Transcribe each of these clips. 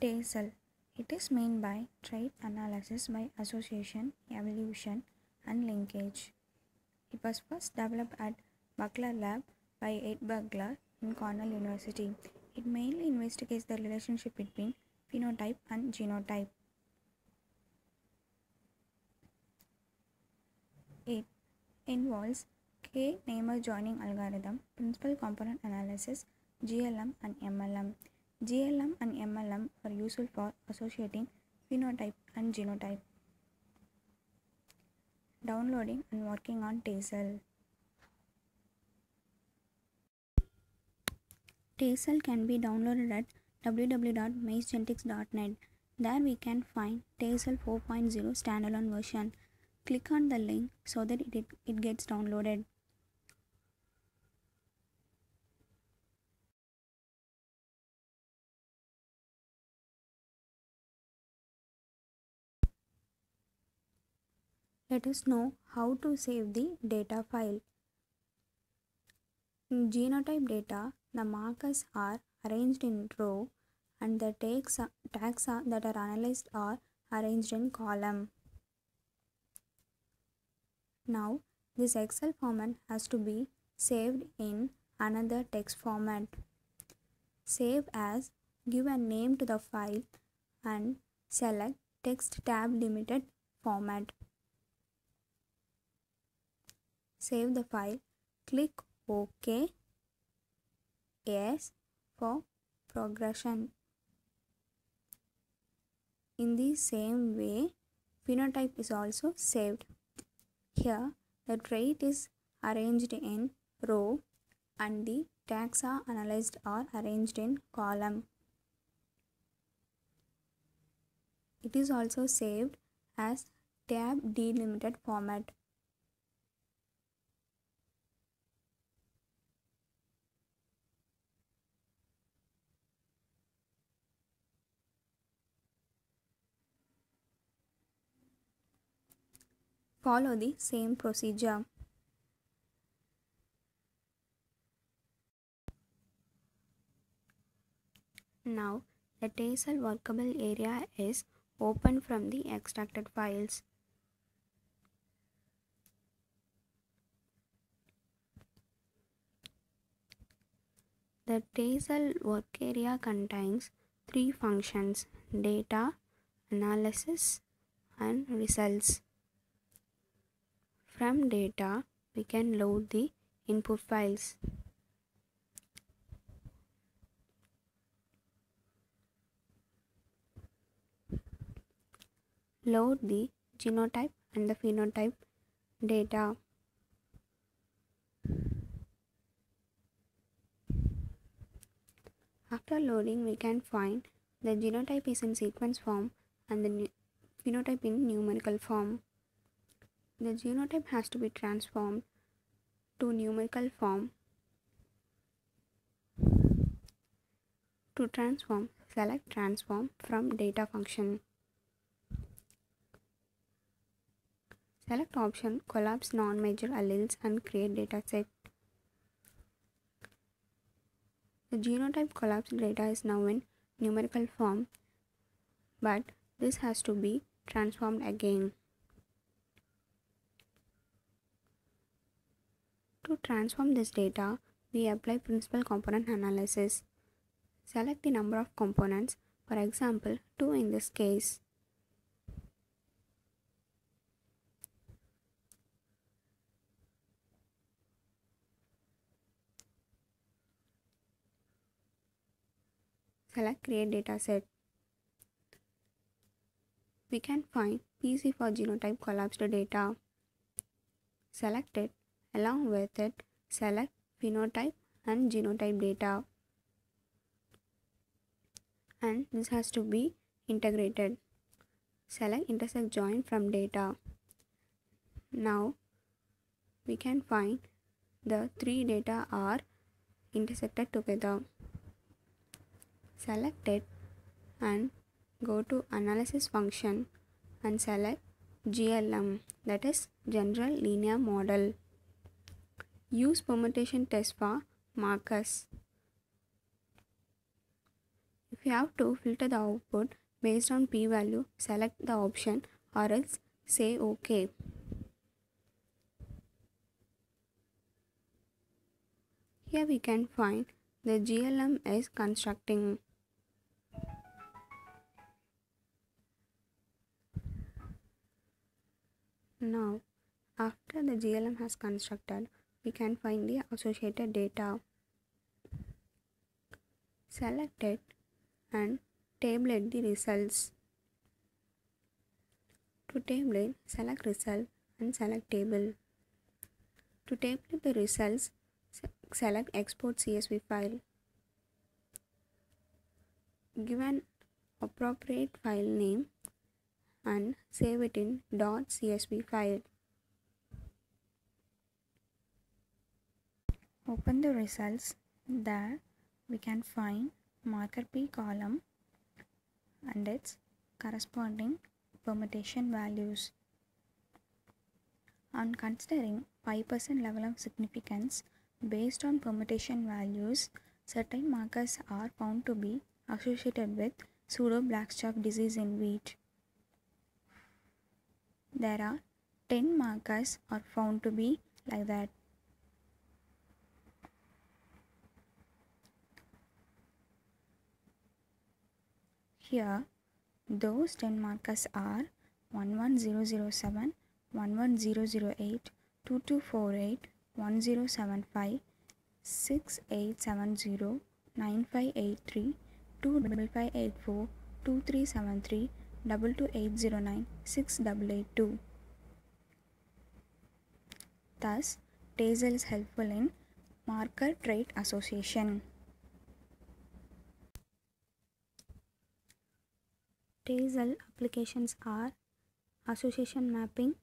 TASSEL. It is made by trait analysis by association, evolution, and linkage. It was first developed at Buckler Lab by Ed Buckler in Cornell University. It mainly investigates the relationship between phenotype and genotype. It involves K-nearest joining algorithm, principal component analysis, GLM and MLM. GLM and MLM are useful for associating phenotype and genotype. Downloading and working on TASSEL. TASSEL can be downloaded at www.tasselgenetics.net. There we can find TASSEL 4.0 standalone version. Click on the link so that it gets downloaded. Let us know how to save the data file. In genotype data, the markers are arranged in row and the tags that are analyzed are arranged in column. Now, this Excel format has to be saved in another text format. Save as, give a name to the file and select Text Tab Limited format. Save the file, click OK, Yes for progression. In the same way, phenotype is also saved. Here, the trait is arranged in row and the tags are analyzed or arranged in column. It is also saved as tab delimited format. Follow the same procedure. Now, the TASSEL workable area is open from the extracted files. The TASSEL work area contains three functions: data, analysis, and results. From data, we can load the input files. Load the genotype and the phenotype data. After loading, we can find the genotype is in sequence form and the phenotype in numerical form. The genotype has to be transformed to numerical form. To transform, select Transform from Data function. Select option Collapse non-major alleles and create dataset. The genotype collapsed data is now in numerical form, but this has to be transformed again. To transform this data, we apply principal component analysis. Select the number of components, for example, 2 in this case. Select Create Dataset. We can find PC4 genotype collapsed data. Select it. Along with it, select phenotype and genotype data, and this has to be integrated. Select intersect join from data. Now we can find the three data are intersected together. Select it and go to analysis function and select GLM, that is general linear model. Use permutation test for markers. If We have to filter the output based on p-value, select the option or else say OK. Here we can find the GLM is constructing. Now, after the GLM has constructed, we can find the associated data. Select it and tabulate the results. To tabulate, select result and select table. To tabulate the results, select export CSV file. Give an appropriate file name and save it in .csv file. Open the results. There we can find marker p column and its corresponding permutation values. On considering 5% level of significance based on permutation values, certain markers are found to be associated with pseudo-blackstrap disease in wheat. There are 10 markers are found to be like that. Here, those 10 markers are 11007, 11008, 2248, 1075, 6870, 9583, 25584, 2373, 22809, 6882. Thus, TASSEL is helpful in marker trait association. TASSEL applications are association mapping,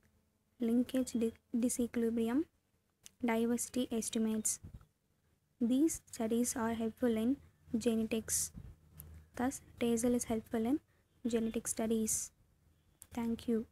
linkage disequilibrium, diversity estimates. These studies are helpful in genetics. Thus, TASSEL is helpful in genetic studies. Thank you.